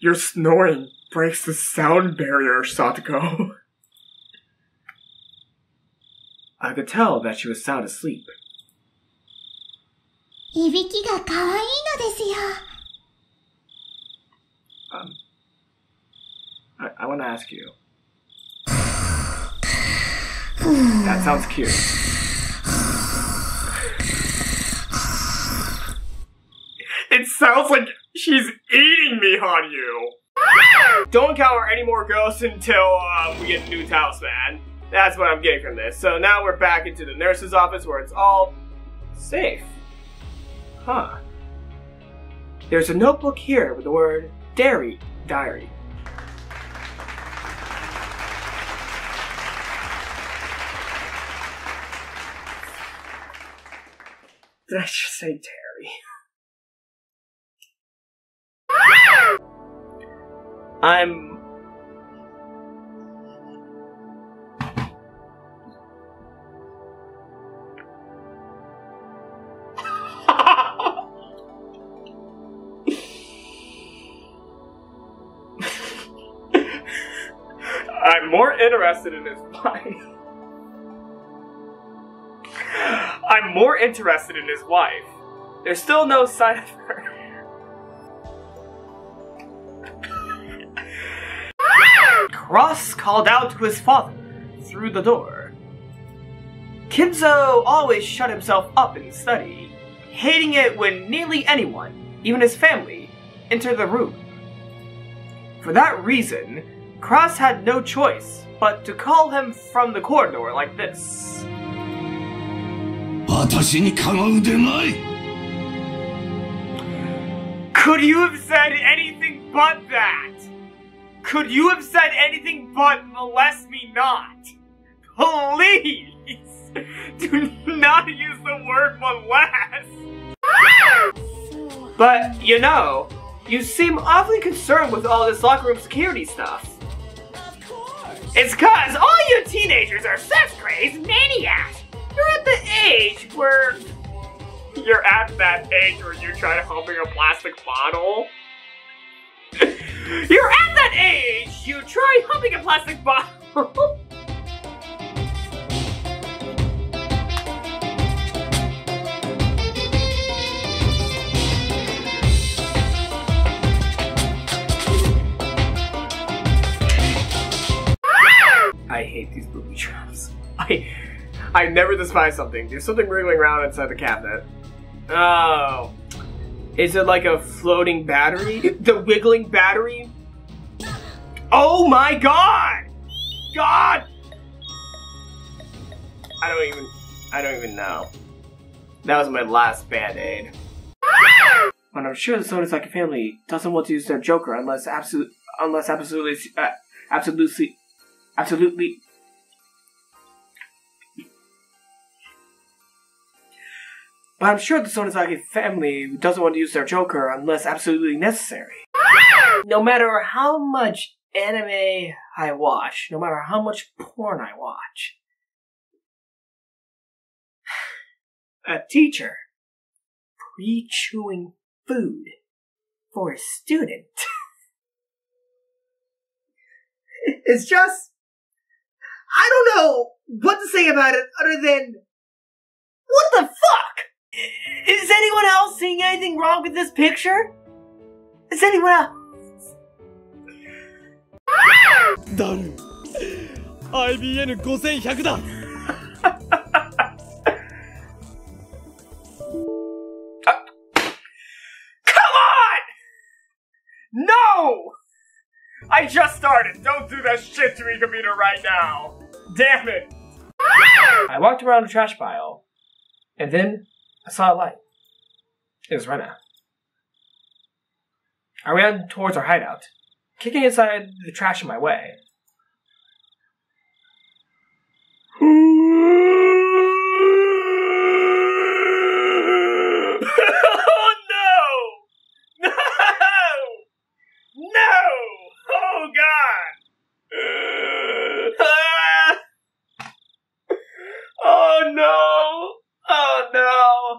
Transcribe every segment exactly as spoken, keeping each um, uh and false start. Your snoring breaks the sound barrier, Satoko. I could tell that she was sound asleep. Um, I, I want to ask you. That sounds cute. It sounds like she's eating me, Hanyu! Don't cower any more ghosts until um, we get Newt's house, man. That's what I'm getting from this. So now we're back into the nurse's office where it's all safe. Huh. There's a notebook here with the word dairy diary. Did I just say dairy? I'm... I'm more interested in his wife. I'm more interested in his wife. There's still no sign of her. Ross called out to his father through the door. Kinzo always shut himself up in study, hating it when nearly anyone, even his family, entered the room. For that reason, Cross had no choice but to call him from the corridor like this. Could you have said anything but that? Could you have said anything but molest me not? Please! Do not use the word molest! But, you know, you seem awfully concerned with all this locker room security stuff. It's cause all you teenagers are sex-crazed maniacs! You're at the age where... You're at that age where you try humping a plastic bottle? You're at that age you try humping a plastic bottle! I hate these booby traps. I I never despise something. There's something wriggling around inside the cabinet. Oh. Is it like a floating battery? The wiggling battery? Oh my god! God! I don't even I don't even know. That was my last band-aid. But I'm sure the Sonozaki family doesn't want to use their Joker unless absolute unless absolutely uh, absolutely Absolutely. But I'm sure the Sonozaki family doesn't want to use their Joker unless absolutely necessary. No matter how much anime I watch, no matter how much porn I watch, a teacher pre-chewing food for a student is just... I don't know what to say about it other than, what the fuck? Is anyone else seeing anything wrong with this picture? Is anyone else? Done. I B N fifty-one hundred da. Come on! No! I just started! Don't do that shit to me, computer, right now! Damn it! I walked around the trash pile, and then I saw a light. It was Rena. I ran towards our hideout, kicking inside the trash in my way. Oh no! No! No! Oh god! Oh no! Oh no!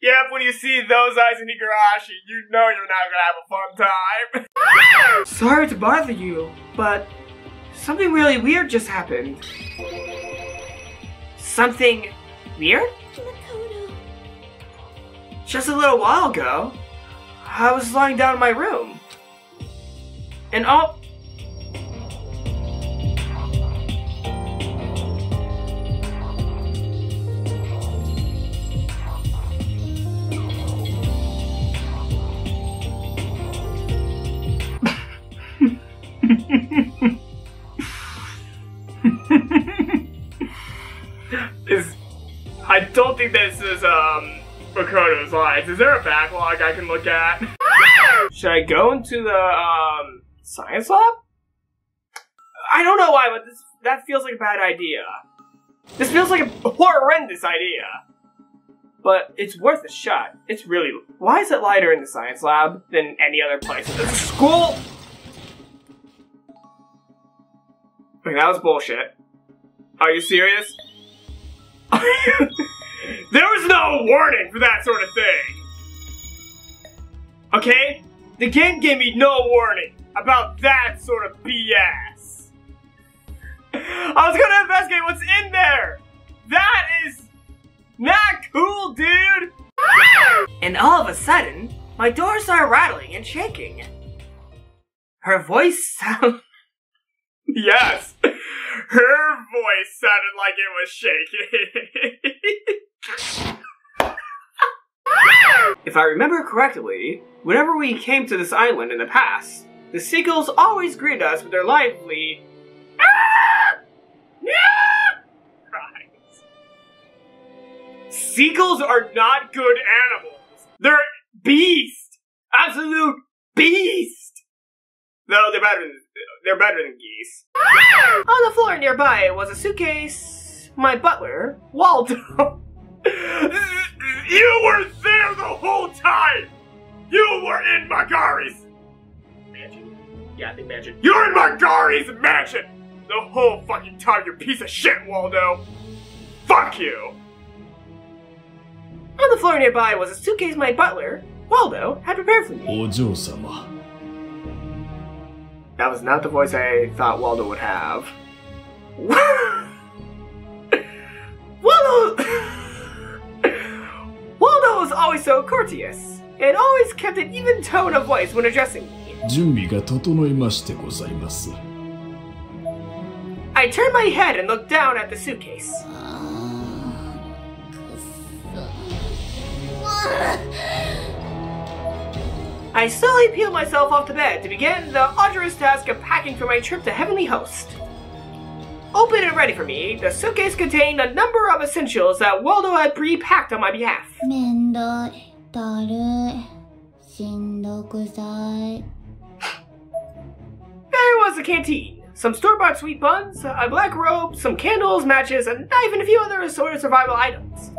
Yeah, when you see those eyes in Igarashi, you know you're not gonna have a fun time. Sorry to bother you, but something really weird just happened. Something weird? Just a little while ago, I was lying down in my room, and all... is I don't think this is um Makoto's lines. Is there a backlog I can look at? Should I go into the um science lab? I don't know why, but this that feels like a bad idea. This feels like a horrendous idea. But it's worth a shot. It's really why is it lighter in the science lab than any other place in the school? Like, that was bullshit. Are you serious? There was no warning for that sort of thing! Okay? The game gave me no warning about that sort of B S! I was gonna investigate what's in there! That is not cool, dude! And all of a sudden, my door started rattling and shaking. Her voice sounded... Yes! Her voice sounded like it was shaking. If I remember correctly, whenever we came to this island in the past, the seagulls always greeted us with their lively cries. Seagulls are not good animals. They're beast! Absolute beast! No, they're better than they're better than geese. On the floor nearby was a suitcase, my butler, Waldo. You were there the whole time! You were in Magari's mansion. Yeah, I think mansion. You were in Magari's mansion! The whole fucking time, you piece of shit, Waldo! Fuck you! On the floor nearby was a suitcase my butler, Waldo, had prepared for me. Ojou-sama. That was not the voice I thought Waldo would have. Waldo! Waldo was always so courteous, and always kept an even tone of voice when addressing me. I turned my head and looked down at the suitcase. I slowly peeled myself off the bed to begin the arduous task of packing for my trip to Heavenly Host. Open and ready for me, the suitcase contained a number of essentials that Waldo had pre-packed on my behalf. There was a canteen, some store-bought sweet buns, a black robe, some candles, matches, a knife, and a few other assorted survival items.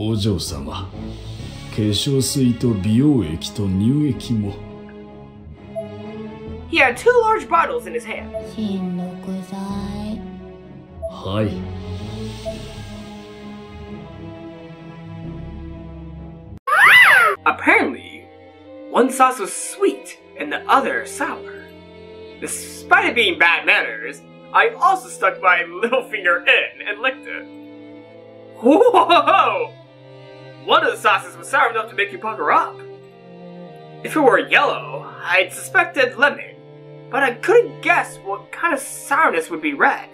Ojou-sama, he had two large bottles in his hand. Hi. Apparently, one sauce was sweet and the other sour. Despite it being bad manners, I also stuck my little finger in and licked it. Whoa! One of the sauces was sour enough to make you pucker up. If it were yellow, I'd suspected lemon, but I couldn't guess what kind of sourness would be red.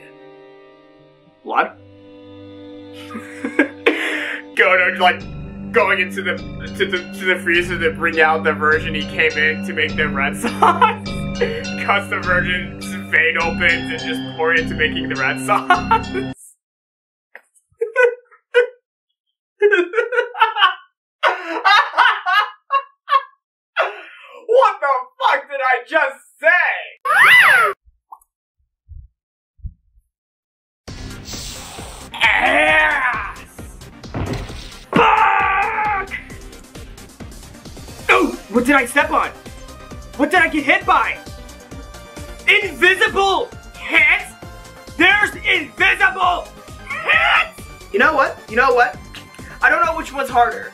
Blood? Go to, like, going into the to the to the freezer to bring out the version he came in to make the red sauce. Cuts the virgin's vein open and just pour it into making the red sauce. What the fuck did I just say? Ass! Fuck! Oh, what did I step on? What did I get hit by? Invisible hands? There's invisible hands! You know what? You know what? I don't know which one's harder.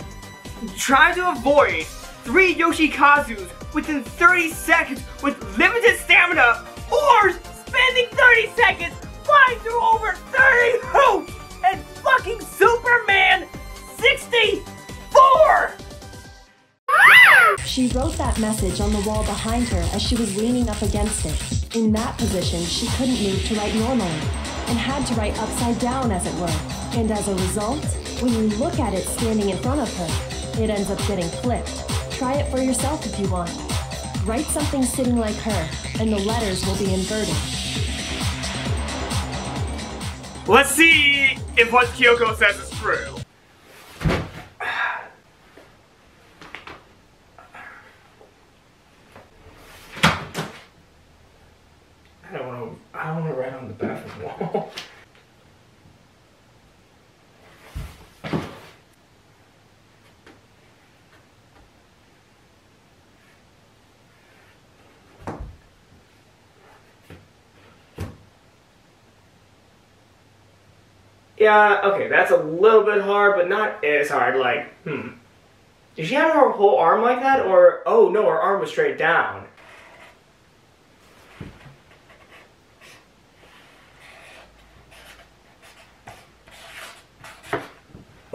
Try to avoid three Yoshikazus within thirty seconds with limited stamina, or spending thirty seconds flying through over thirty hoops and fucking Superman sixty-four! She wrote that message on the wall behind her as she was leaning up against it. In that position, she couldn't move to write normally, and had to write upside down as it were. And as a result, when you look at it standing in front of her, it ends up getting flipped. Try it for yourself if you want. Write something sitting like her, and the letters will be inverted. Let's see if what Kyoko says is true. Yeah, okay, that's a little bit hard, but not as hard. Like, hmm. Did she have her whole arm like that, or... Oh, no, her arm was straight down.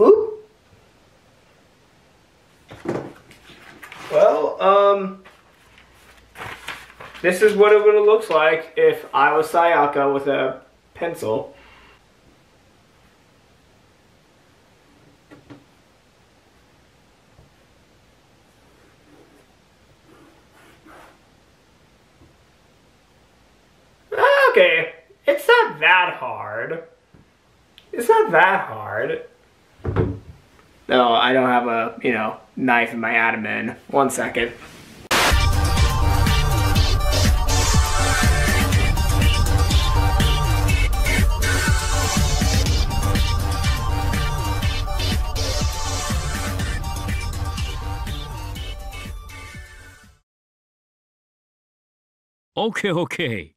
Ooh! Well, um... this is what it would have looked like if I was Sayaka with a pencil. Okay, it's not that hard. It's not that hard. No, I don't have a, you know, knife in my abdomen. One second. Okay, okay.